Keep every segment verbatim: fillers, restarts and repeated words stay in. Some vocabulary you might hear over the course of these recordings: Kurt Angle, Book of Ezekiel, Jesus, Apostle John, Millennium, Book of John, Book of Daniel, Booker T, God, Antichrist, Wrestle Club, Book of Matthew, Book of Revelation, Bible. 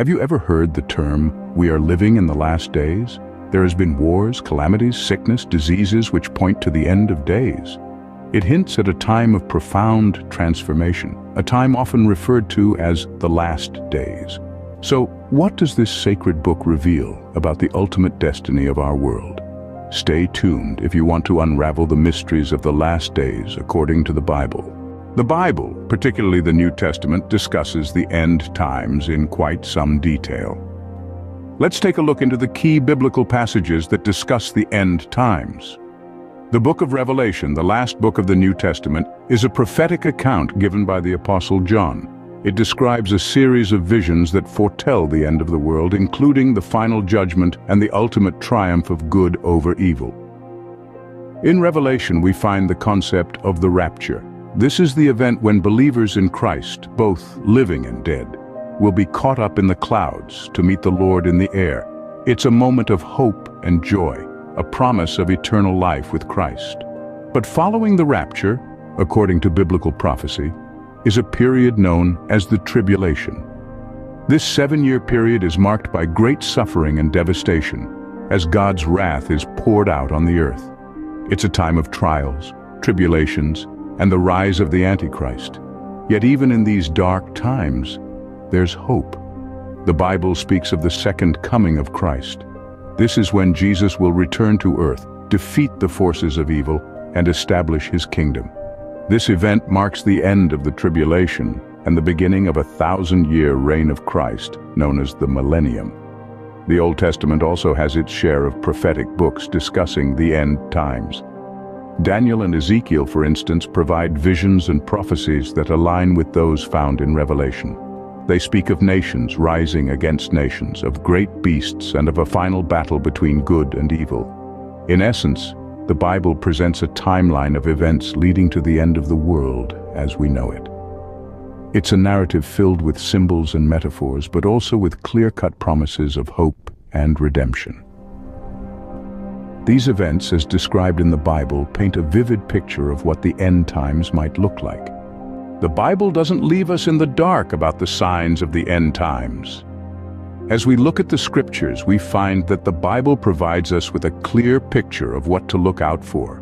Have you ever heard the term, "We are living in the last days"? There has been wars, calamities, sickness, diseases which point to the end of days. It hints at a time of profound transformation, a time often referred to as the last days. So, what does this sacred book reveal about the ultimate destiny of our world? Stay tuned if you want to unravel the mysteries of the last days according to the Bible. The Bible, particularly the New Testament, discusses the end times in quite some detail. Let's take a look into the key biblical passages that discuss the end times. The Book of Revelation, the last book of the New Testament, is a prophetic account given by the Apostle John. It describes a series of visions that foretell the end of the world, including the final judgment and the ultimate triumph of good over evil. In Revelation, we find the concept of the rapture. This is the event when believers in Christ, both living and dead, will be caught up in the clouds to meet the Lord in the air. It's a moment of hope and joy, a promise of eternal life with Christ. But following the rapture, according to biblical prophecy, is a period known as the tribulation. This seven-year period is marked by great suffering and devastation, as God's wrath is poured out on the earth. It's a time of trials, tribulations, and the rise of the Antichrist. Yet even in these dark times, there's hope. The Bible speaks of the second coming of Christ. This is when Jesus will return to earth, defeat the forces of evil, and establish his kingdom. This event marks the end of the tribulation and the beginning of a thousand-year reign of Christ, known as the Millennium. The Old Testament also has its share of prophetic books discussing the end times. Daniel and Ezekiel, for instance, provide visions and prophecies that align with those found in Revelation. They speak of nations rising against nations, of great beasts, and of a final battle between good and evil. In essence, the Bible presents a timeline of events leading to the end of the world as we know it. It's a narrative filled with symbols and metaphors, but also with clear-cut promises of hope and redemption. These events, as described in the Bible, paint a vivid picture of what the end times might look like. The Bible doesn't leave us in the dark about the signs of the end times. As we look at the scriptures, we find that the Bible provides us with a clear picture of what to look out for.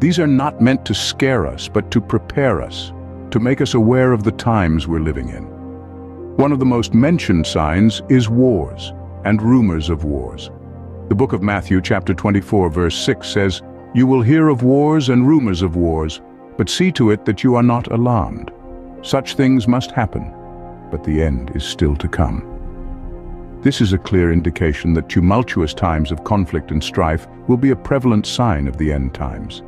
These are not meant to scare us, but to prepare us, to make us aware of the times we're living in. One of the most mentioned signs is wars and rumors of wars. The book of Matthew, chapter twenty-four, verse six says, "You will hear of wars and rumors of wars, but see to it that you are not alarmed. Such things must happen, but the end is still to come." This is a clear indication that tumultuous times of conflict and strife will be a prevalent sign of the end times.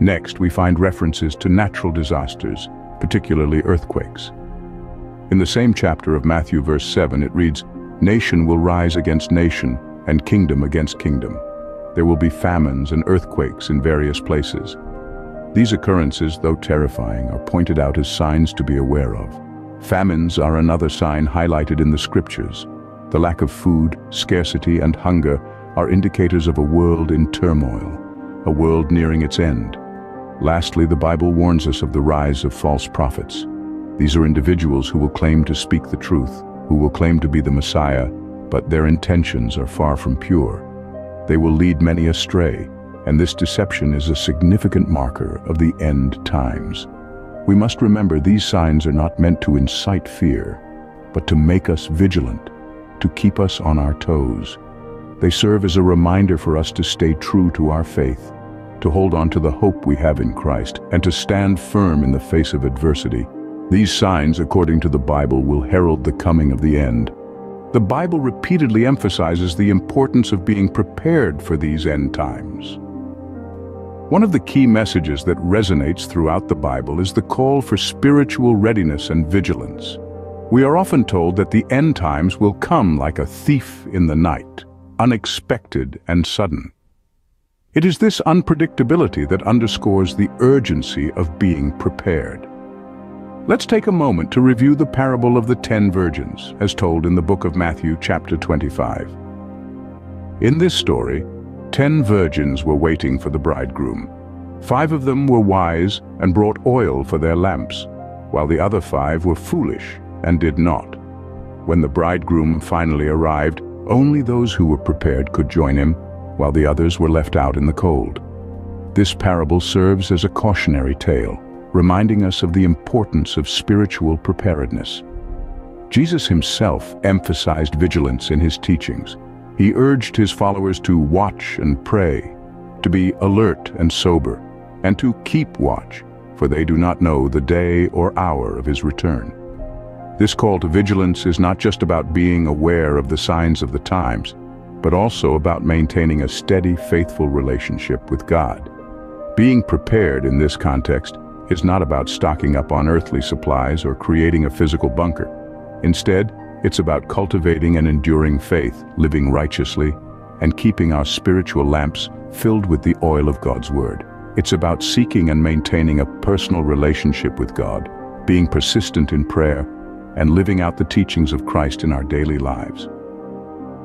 Next, we find references to natural disasters, particularly earthquakes. In the same chapter of Matthew, verse seven, it reads, "Nation will rise against nation, and kingdom against kingdom. There will be famines and earthquakes in various places." These occurrences, though terrifying, are pointed out as signs to be aware of. Famines are another sign highlighted in the scriptures. The lack of food, scarcity, and hunger are indicators of a world in turmoil, a world nearing its end. Lastly, the Bible warns us of the rise of false prophets. These are individuals who will claim to speak the truth, who will claim to be the Messiah, but their intentions are far from pure. They will lead many astray, and this deception is a significant marker of the end times. We must remember these signs are not meant to incite fear, but to make us vigilant, to keep us on our toes. They serve as a reminder for us to stay true to our faith, to hold on to the hope we have in Christ, and to stand firm in the face of adversity. These signs, according to the Bible, will herald the coming of the end. The Bible repeatedly emphasizes the importance of being prepared for these end times. One of the key messages that resonates throughout the Bible is the call for spiritual readiness and vigilance. We are often told that the end times will come like a thief in the night, unexpected and sudden. It is this unpredictability that underscores the urgency of being prepared. Let's take a moment to review the parable of the ten virgins, as told in the book of Matthew, chapter twenty-five. In this story, ten virgins were waiting for the bridegroom. Five of them were wise and brought oil for their lamps, while the other five were foolish and did not. When the bridegroom finally arrived, only those who were prepared could join him, while the others were left out in the cold. This parable serves as a cautionary tale, reminding us of the importance of spiritual preparedness. Jesus himself emphasized vigilance in his teachings. He urged his followers to watch and pray, to be alert and sober, and to keep watch, for they do not know the day or hour of his return. This call to vigilance is not just about being aware of the signs of the times, but also about maintaining a steady, faithful relationship with God. Being prepared in this context is not about stocking up on earthly supplies or creating a physical bunker. Instead, it's about cultivating an enduring faith, living righteously, and keeping our spiritual lamps filled with the oil of God's Word. It's about seeking and maintaining a personal relationship with God, being persistent in prayer, and living out the teachings of Christ in our daily lives.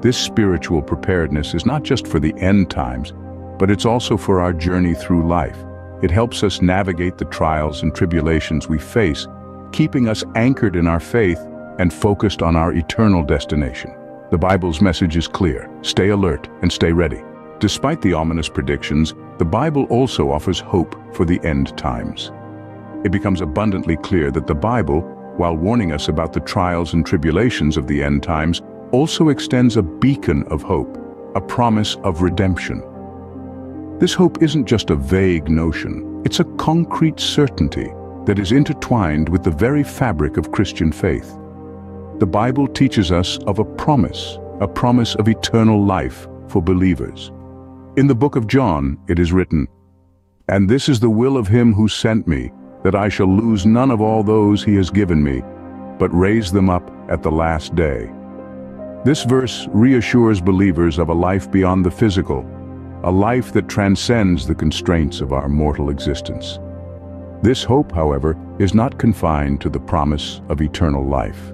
This spiritual preparedness is not just for the end times, but it's also for our journey through life. It helps us navigate the trials and tribulations we face, keeping us anchored in our faith and focused on our eternal destination. The Bible's message is clear: stay alert and stay ready. Despite the ominous predictions, the Bible also offers hope for the end times. It becomes abundantly clear that the Bible, while warning us about the trials and tribulations of the end times, also extends a beacon of hope, a promise of redemption. This hope isn't just a vague notion, it's a concrete certainty that is intertwined with the very fabric of Christian faith. The Bible teaches us of a promise, a promise of eternal life for believers. In the book of John, it is written, "And this is the will of him who sent me, that I shall lose none of all those he has given me, but raise them up at the last day." This verse reassures believers of a life beyond the physical, a life that transcends the constraints of our mortal existence. This hope, however, is not confined to the promise of eternal life.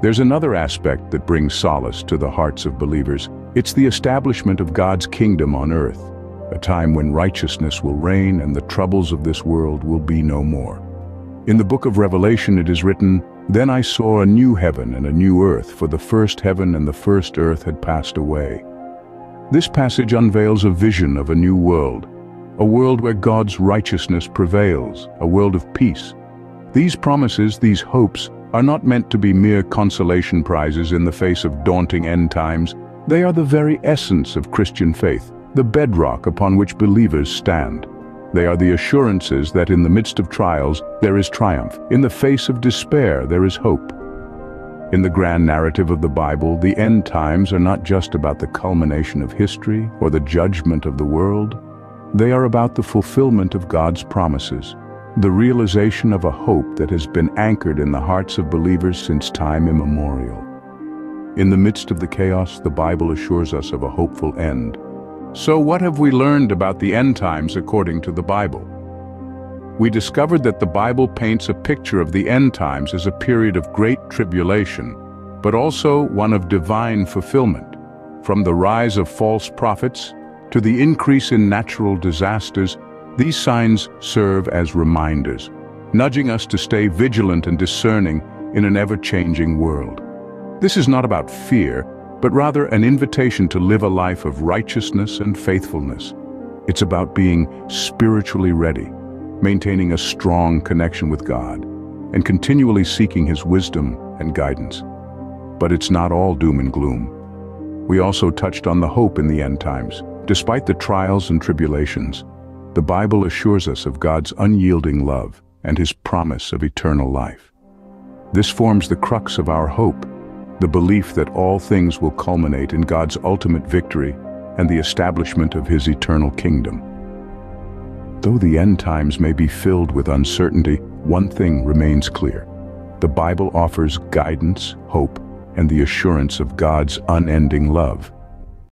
There's another aspect that brings solace to the hearts of believers. It's the establishment of God's kingdom on earth, a time when righteousness will reign and the troubles of this world will be no more. In the book of Revelation, it is written, "Then I saw a new heaven and a new earth, for the first heaven and the first earth had passed away." This passage unveils a vision of a new world, a world where God's righteousness prevails, a world of peace. These promises, these hopes, are not meant to be mere consolation prizes in the face of daunting end times. They are the very essence of Christian faith, the bedrock upon which believers stand. They are the assurances that in the midst of trials, there is triumph. In the face of despair, there is hope. In the grand narrative of the Bible, the end times are not just about the culmination of history or the judgment of the world. They are about the fulfillment of God's promises, the realization of a hope that has been anchored in the hearts of believers since time immemorial. In the midst of the chaos, the Bible assures us of a hopeful end. So what have we learned about the end times according to the Bible? We discovered that the Bible paints a picture of the end times as a period of great tribulation, but also one of divine fulfillment. From the rise of false prophets to the increase in natural disasters, these signs serve as reminders, nudging us to stay vigilant and discerning in an ever-changing world. This is not about fear, but rather an invitation to live a life of righteousness and faithfulness. It's about being spiritually ready, maintaining a strong connection with God, and continually seeking His wisdom and guidance. But it's not all doom and gloom. We also touched on the hope in the end times. Despite the trials and tribulations, the Bible assures us of God's unyielding love and His promise of eternal life. This forms the crux of our hope, the belief that all things will culminate in God's ultimate victory and the establishment of His eternal kingdom. Though the end times may be filled with uncertainty, one thing remains clear. The Bible offers guidance, hope, and the assurance of God's unending love.